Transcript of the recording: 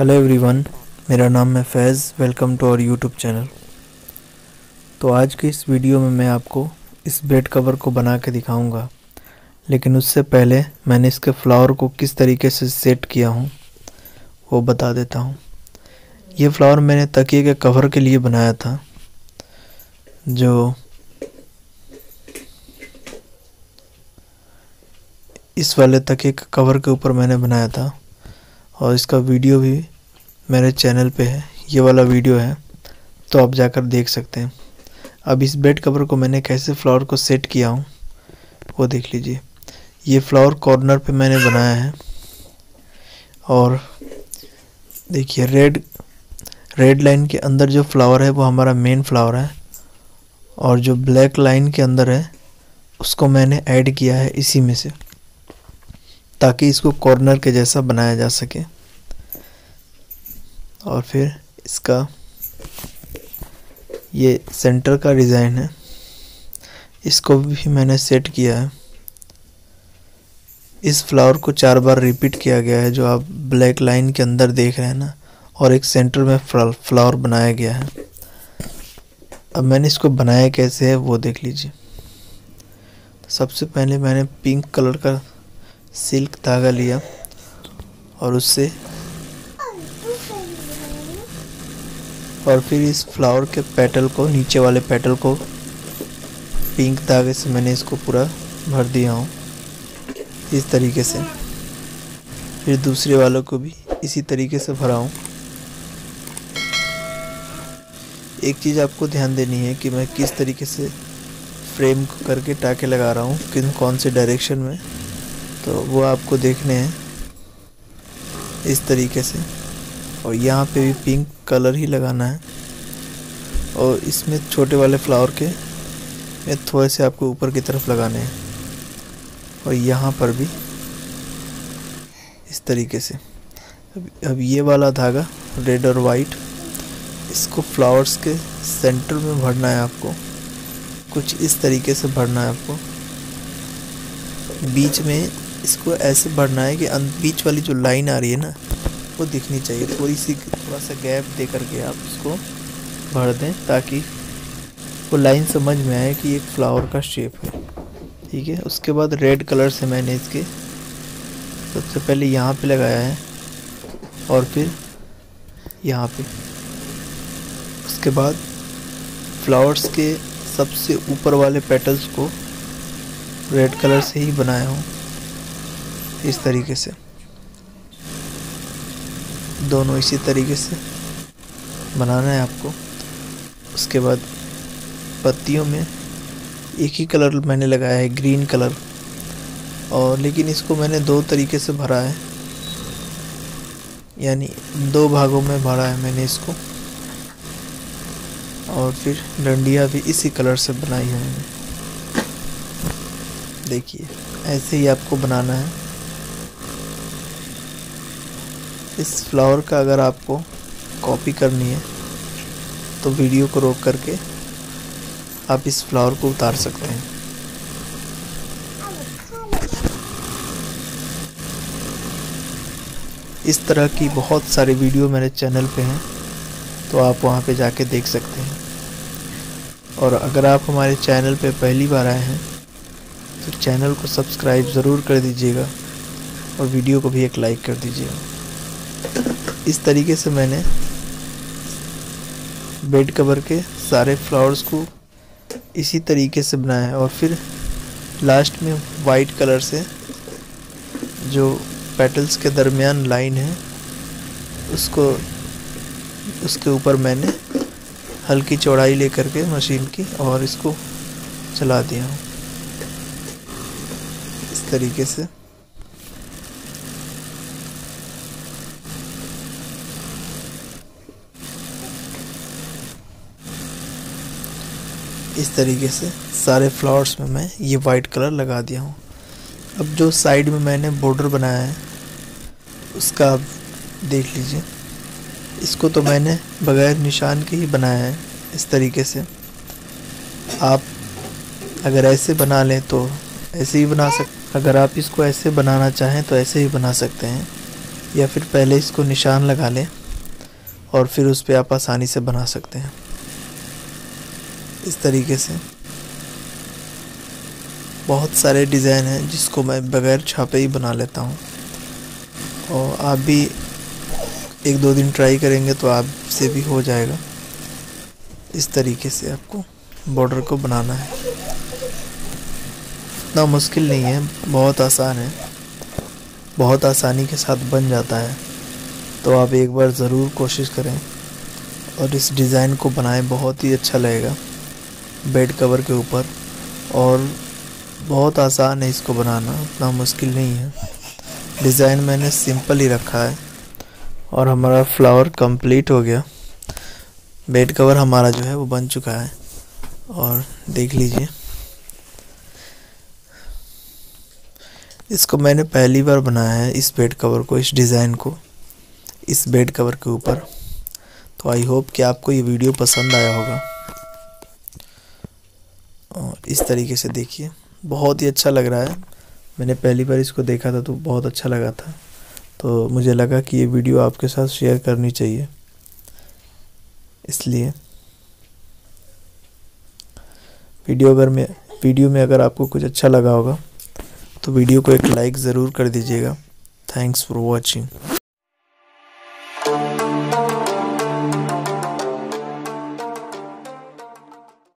Hello everyone, मेरा नाम है Faiz. Welcome to our YouTube channel. तो आज के इस वीडियो में मैं आपको इस बेड कवर को बना के दिखाऊँगा, लेकिन उससे पहले मैंने इसके फ्लावर को किस तरीके से सेट किया हूँ वो बता देता हूँ। ये फ्लावर मैंने तकिए के कवर के लिए बनाया था, जो इस वाले तकिए के कवर के ऊपर मैंने बनाया था, और इसका वीडियो भी मेरे चैनल पे है। ये वाला वीडियो है, तो आप जाकर देख सकते हैं। अब इस बेड कवर को मैंने कैसे फ्लावर को सेट किया हूँ वो देख लीजिए। ये फ्लावर कॉर्नर पे मैंने बनाया है, और देखिए रेड लाइन के अंदर जो फ्लावर है वो हमारा मेन फ्लावर है, और जो ब्लैक लाइन के अंदर है उसको मैंने ऐड किया है इसी में से, ताकि इसको कॉर्नर के जैसा बनाया जा सके। और फिर इसका ये सेंटर का डिज़ाइन है, इसको भी मैंने सेट किया है। इस फ्लावर को 4 बार रिपीट किया गया है, जो आप ब्लैक लाइन के अंदर देख रहे हैं ना, और एक सेंटर में फ्लावर बनाया गया है। अब मैंने इसको बनाया कैसे है वो देख लीजिए। सबसे पहले मैंने पिंक कलर का सिल्क धागा लिया, और उससे और फिर इस फ्लावर के पेटल को, नीचे वाले पेटल को पिंक धागे से मैंने इसको पूरा भर दिया हूँ इस तरीके से। फिर दूसरे वालों को भी इसी तरीके से भरा हूँ। एक चीज़ आपको ध्यान देनी है कि मैं किस तरीके से फ्रेम को करके टाँके लगा रहा हूँ, कौन से डायरेक्शन में, तो वो आपको देखने हैं इस तरीके से। और यहाँ पे भी पिंक कलर ही लगाना है, और इसमें छोटे वाले फ्लावर के में थोड़े से आपको ऊपर की तरफ लगाने हैं, और यहाँ पर भी इस तरीके से। अब ये वाला धागा रेड और वाइट, इसको फ्लावर्स के सेंटर में भरना है आपको, कुछ इस तरीके से भरना है आपको। बीच में इसको ऐसे भरना है कि बीच वाली जो लाइन आ रही है ना वो दिखनी चाहिए। थोड़ा सा गैप दे करके आप इसको भर दें, ताकि वो लाइन समझ में आए कि एक फ्लावर का शेप है, ठीक है। उसके बाद रेड कलर से मैंने इसके सबसे पहले यहाँ पे लगाया है, और फिर यहाँ पे। उसके बाद फ्लावर्स के सबसे ऊपर वाले पेटल्स को रेड कलर से ही बनाया हूँ इस तरीके से, दोनों इसी तरीके से बनाना है आपको। उसके बाद पत्तियों में एक ही कलर मैंने लगाया है, ग्रीन कलर, और लेकिन इसको मैंने 2 तरीके से भरा है, यानी 2 भागों में भरा है मैंने इसको। और फिर डंडिया भी इसी कलर से बनाई है मैंने। देखिए ऐसे ही आपको बनाना है। इस फ्लावर का अगर आपको कॉपी करनी है तो वीडियो को रोक करके आप इस फ्लावर को उतार सकते हैं। इस तरह की बहुत सारे वीडियो मेरे चैनल पे हैं, तो आप वहाँ पे जाके देख सकते हैं। और अगर आप हमारे चैनल पे पहली बार आए हैं तो चैनल को सब्सक्राइब ज़रूर कर दीजिएगा, और वीडियो को भी एक लाइक कर दीजिएगा। इस तरीके से मैंने बेड कवर के सारे फ्लावर्स को इसी तरीके से बनाया है, और फिर लास्ट में वाइट कलर से जो पेटल्स के दरमियान लाइन है उसको, उसके ऊपर मैंने हल्की चौड़ाई लेकर के मशीन की और इसको चला दिया हूँ इस तरीके से। इस तरीके से सारे फ्लावर्स में मैं ये वाइट कलर लगा दिया हूँ। अब जो साइड में मैंने बॉर्डर बनाया है उसका आप देख लीजिए। इसको तो मैंने बगैर निशान के ही बनाया है इस तरीके से। आप अगर ऐसे बना लें तो ऐसे ही बना सकते, अगर आप इसको ऐसे बनाना चाहें तो ऐसे ही बना सकते हैं। या फिर पहले इसको निशान लगा लें और फिर उस पर आप आसानी से बना सकते हैं इस तरीके से। बहुत सारे डिज़ाइन हैं जिसको मैं बग़ैर छापे ही बना लेता हूँ, और आप भी एक दो दिन ट्राई करेंगे तो आप से भी हो जाएगा। इस तरीके से आपको बॉर्डर को बनाना है, इतना मुश्किल नहीं है, बहुत आसान है, बहुत आसानी के साथ बन जाता है। तो आप एक बार ज़रूर कोशिश करें और इस डिज़ाइन को बनाएं, बहुत ही अच्छा लगेगा बेड कवर के ऊपर। और बहुत आसान है इसको बनाना, इतना मुश्किल नहीं है। डिज़ाइन मैंने सिंपल ही रखा है और हमारा फ्लावर कंप्लीट हो गया, बेड कवर हमारा जो है वो बन चुका है। और देख लीजिए, इसको मैंने पहली बार बनाया है इस बेड कवर को, इस डिज़ाइन को इस बेड कवर के ऊपर। तो आई होप कि आपको ये वीडियो पसंद आया होगा। और इस तरीके से देखिए, बहुत ही अच्छा लग रहा है। मैंने पहली बार इसको देखा था तो बहुत अच्छा लगा था, तो मुझे लगा कि ये वीडियो आपके साथ शेयर करनी चाहिए, इसलिए वीडियो में अगर आपको कुछ अच्छा लगा होगा तो वीडियो को एक लाइक ज़रूर कर दीजिएगा। Thanks for watching.